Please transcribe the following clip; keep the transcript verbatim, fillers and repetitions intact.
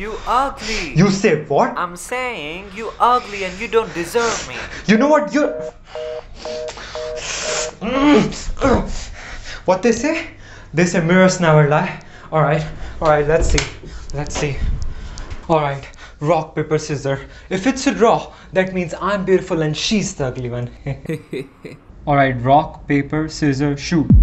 You ugly. You say what? I'm saying you ugly and you don't deserve me. You know what? You... What they say? They say mirrors never lie. Alright, alright, let's see. Let's see. Alright, rock, paper, scissors. If it's a draw, that means I'm beautiful and she's the ugly one. Alright, rock, paper, scissors, shoot.